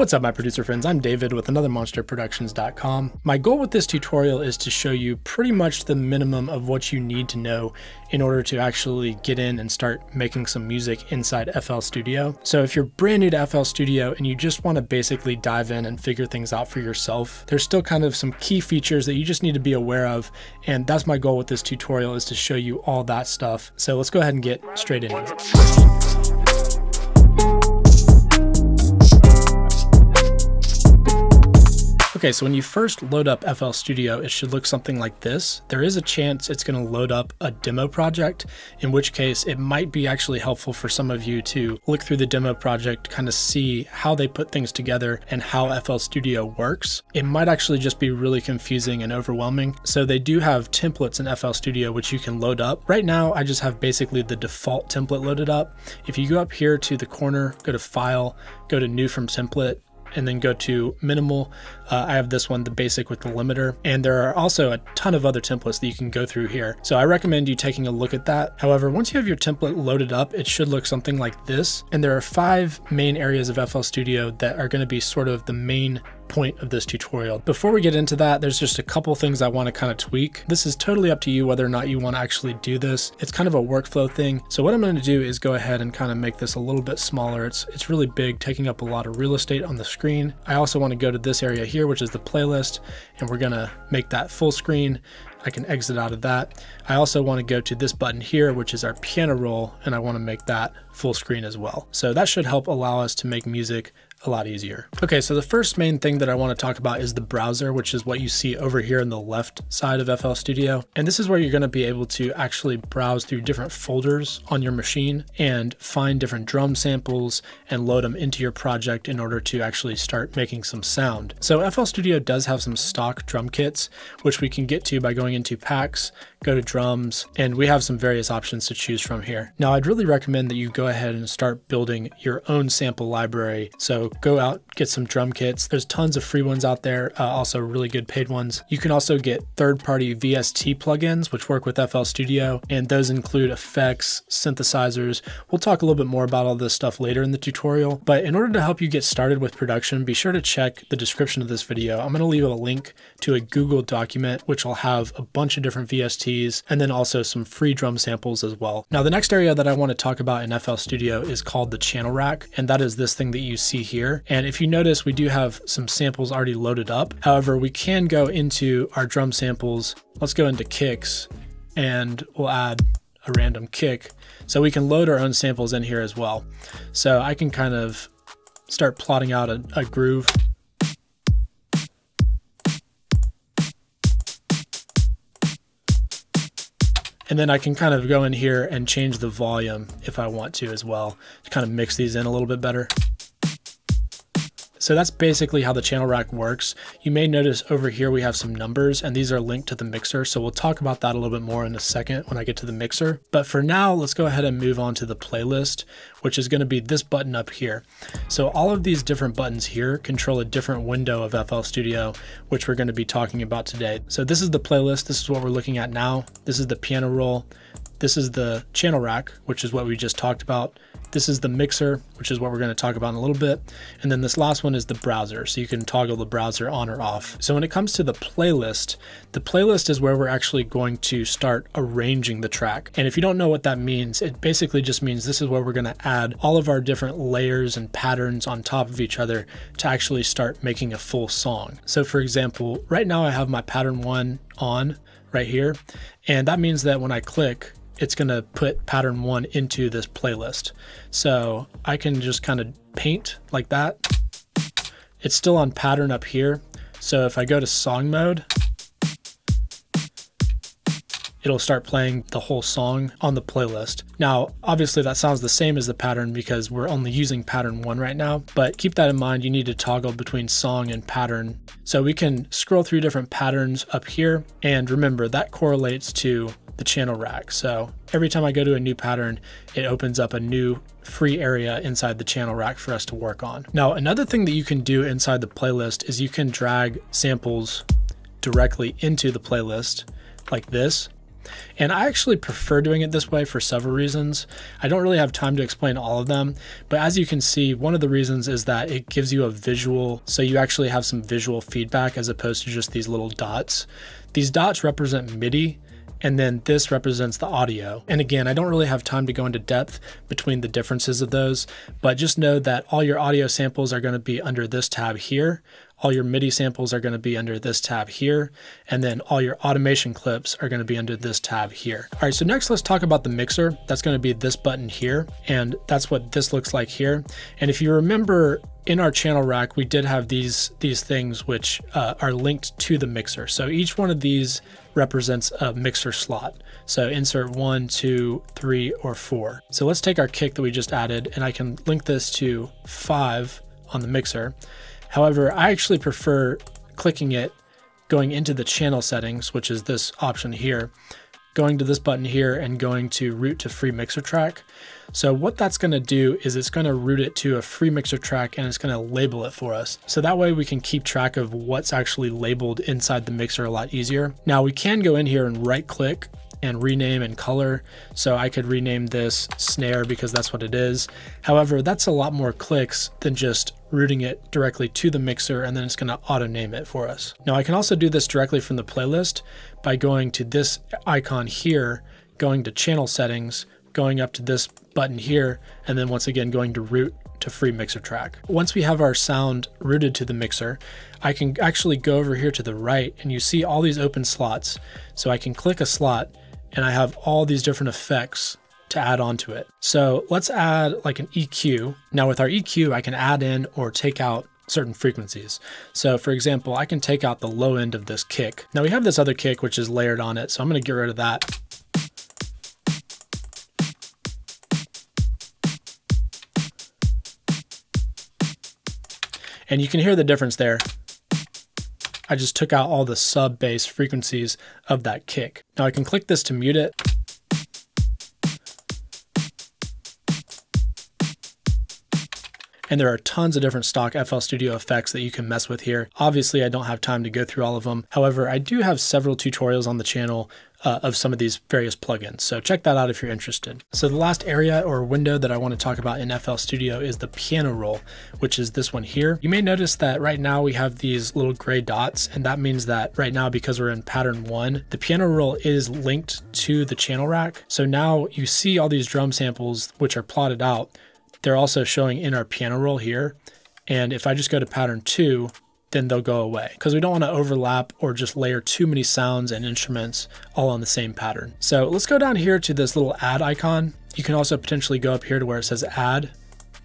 What's up, my producer friends? I'm David with anothermonsterproductions.com. My goal with this tutorial is to show you pretty much the minimum of what you need to know in order to actually get in and start making some music inside FL Studio. So if you're brand new to FL Studio and you just want to basically dive in and figure things out for yourself, there's still kind of some key features that you just need to be aware of. And that's my goal with this tutorial, is to show you all that stuff. So let's go ahead and get straight into it. Okay, so when you first load up FL Studio, it should look something like this. There is a chance it's gonna load up a demo project, in which case it might be actually helpful for some of you to look through the demo project, kind of see how they put things together and how FL Studio works. It might actually just be really confusing and overwhelming. So they do have templates in FL Studio, which you can load up. Right now, I just have basically the default template loaded up. If you go up here to the corner, go to File, go to New from Template, and then go to minimal. I have this one, the basic with the limiter, and there are also a ton of other templates that you can go through here. So I recommend you taking a look at that. However, once you have your template loaded up, it should look something like this. And there are five main areas of FL Studio that are gonna be sort of the main point of this tutorial. Before we get into that, there's just a couple things I want to kind of tweak. This is totally up to you whether or not you want to actually do this. It's kind of a workflow thing. So what I'm going to do is go ahead and kind of make this a little bit smaller. It's really big, taking up a lot of real estate on the screen. I also want to go to this area here, which is the playlist, and we're going to make that full screen. I can exit out of that. I also want to go to this button here, which is our piano roll, and I want to make that full screen as well. So that should help allow us to make music a lot easier. Okay, so the first main thing that I want to talk about is the browser, which is what you see over here on the left side of FL Studio. And this is where you're going to be able to actually browse through different folders on your machine and find different drum samples and load them into your project in order to actually start making some sound. So FL Studio does have some stock drum kits, which we can get to by going into packs, go to drums, and we have some various options to choose from here. Now, I'd really recommend that you go ahead and start building your own sample library. So go out, get some drum kits. There's tons of free ones out there, also really good paid ones. You can also get third-party VST plugins, which work with FL Studio, and those include effects, synthesizers. We'll talk a little bit more about all this stuff later in the tutorial, but in order to help you get started with production, be sure to check the description of this video. I'm gonna leave a link to a Google document, which will have a bunch of different VSTs, and then also some free drum samples as well. Now, the next area that I wanna talk about in FL Studio is called the channel rack, and that is this thing that you see here. And if you notice, we do have some samples already loaded up. However, we can go into our drum samples. Let's go into kicks and we'll add a random kick. So we can load our own samples in here as well. So I can kind of start plotting out a groove. And then I can kind of go in here and change the volume if I want to as well, to kind of mix these in a little bit better. So that's basically how the channel rack works. You may notice over here we have some numbers, and these are linked to the mixer. So we'll talk about that a little bit more in a second when I get to the mixer. But for now, let's go ahead and move on to the playlist, which is gonna be this button up here. So all of these different buttons here control a different window of FL Studio, which we're gonna be talking about today. So this is the playlist. This is what we're looking at now. This is the piano roll. This is the channel rack, which is what we just talked about. This is the mixer, which is what we're going to talk about in a little bit. And then this last one is the browser. So you can toggle the browser on or off. So when it comes to the playlist is where we're actually going to start arranging the track. And if you don't know what that means, it basically just means this is where we're going to add all of our different layers and patterns on top of each other to actually start making a full song. So for example, right now I have my pattern one on right here. And that means that when I click, it's gonna put pattern one into this playlist. So I can just kind of paint like that. It's still on pattern up here. So if I go to song mode, it'll start playing the whole song on the playlist. Now, obviously that sounds the same as the pattern because we're only using pattern one right now, but keep that in mind, you need to toggle between song and pattern. So we can scroll through different patterns up here. And remember, that correlates to the channel rack. So every time I go to a new pattern, it opens up a new free area inside the channel rack for us to work on. Now, another thing that you can do inside the playlist is you can drag samples directly into the playlist like this. And I actually prefer doing it this way for several reasons. I don't really have time to explain all of them, but as you can see, one of the reasons is that it gives you a visual, so you actually have some visual feedback as opposed to just these little dots. These dots represent MIDI, and then this represents the audio. And again, I don't really have time to go into depth between the differences of those, but just know that all your audio samples are going to be under this tab here. All your MIDI samples are going to be under this tab here, and then all your automation clips are going to be under this tab here. All right, so next let's talk about the mixer. That's going to be this button here, and that's what this looks like here. And if you remember, in our channel rack, we did have these things which are linked to the mixer. So each one of these represents a mixer slot. So insert 1, 2, 3, or 4. So let's take our kick that we just added, and I can link this to 5 on the mixer. However, I actually prefer clicking it, going into the channel settings, which is this option here, going to this button here and going to route to free mixer track. So what that's going to do is it's going to route it to a free mixer track and it's going to label it for us. So that way we can keep track of what's actually labeled inside the mixer a lot easier. Now we can go in here and right click and rename and color. So I could rename this snare because that's what it is. However, that's a lot more clicks than just routing it directly to the mixer, and then it's going to auto name it for us. Now I can also do this directly from the playlist by going to this icon here, going to channel settings, going up to this button here, and then once again going to route to free mixer track. Once we have our sound routed to the mixer, I can actually go over here to the right and you see all these open slots. So I can click a slot and I have all these different effects to add onto it. So let's add like an EQ. Now with our EQ, I can add in or take out certain frequencies. So for example, I can take out the low end of this kick. Now we have this other kick which is layered on it, so I'm gonna get rid of that. And you can hear the difference there. I just took out all the sub bass frequencies of that kick. Now I can click this to mute it. And there are tons of different stock FL Studio effects that you can mess with here. Obviously, I don't have time to go through all of them. However, I do have several tutorials on the channel of some of these various plugins. So check that out if you're interested. So the last area or window that I want to talk about in FL Studio is the piano roll, which is this one here. You may notice that right now we have these little gray dots, and that means that right now, because we're in pattern 1, the piano roll is linked to the channel rack. So now you see all these drum samples which are plotted out. They're also showing in our piano roll here. And if I just go to pattern 2, then they'll go away because we don't want to overlap or just layer too many sounds and instruments all on the same pattern. So let's go down here to this little add icon. You can also potentially go up here to where it says add,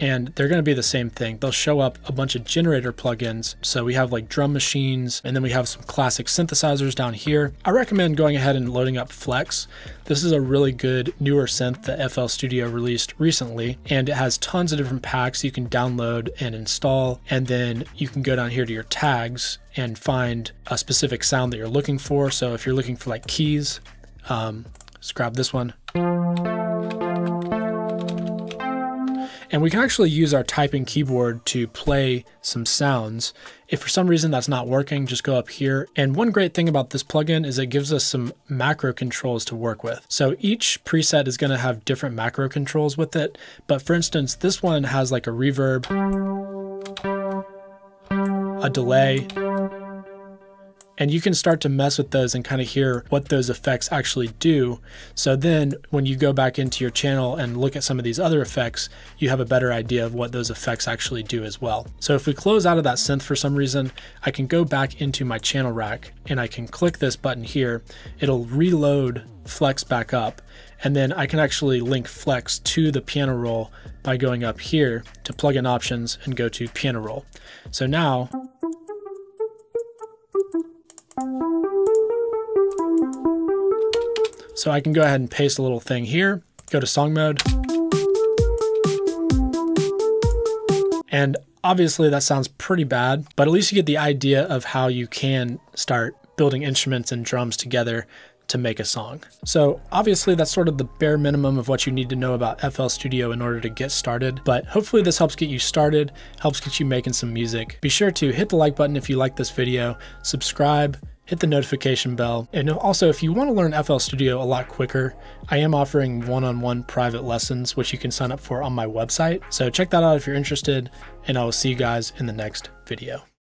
and they're going to be the same thing. They'll show up a bunch of generator plugins. So we have like drum machines, and then we have some classic synthesizers down here. I recommend going ahead and loading up Flex. This is a really good newer synth that FL Studio released recently, and it has tons of different packs you can download and install. And then you can go down here to your tags and find a specific sound that you're looking for. So if you're looking for like keys, let's grab this one. And we can actually use our typing keyboard to play some sounds. If for some reason that's not working, just go up here. And one great thing about this plugin is it gives us some macro controls to work with. So each preset is gonna have different macro controls with it. But for instance, this one has like a reverb, a delay, and you can start to mess with those and kind of hear what those effects actually do. So then when you go back into your channel and look at some of these other effects, you have a better idea of what those effects actually do as well. So if we close out of that synth for some reason, I can go back into my channel rack and I can click this button here. It'll reload Flex back up. And then I can actually link Flex to the piano roll by going up here to plugin options and go to piano roll. So now, so I can go ahead and paste a little thing here, go to song mode. And obviously that sounds pretty bad, but at least you get the idea of how you can start building instruments and drums together to make a song. So obviously that's sort of the bare minimum of what you need to know about FL Studio in order to get started, but hopefully this helps get you started, helps get you making some music. Be sure to hit the like button if you like this video, subscribe, hit the notification bell. And also, if you want to learn FL Studio a lot quicker, I am offering one-on-one private lessons, which you can sign up for on my website. So check that out if you're interested, and I will see you guys in the next video.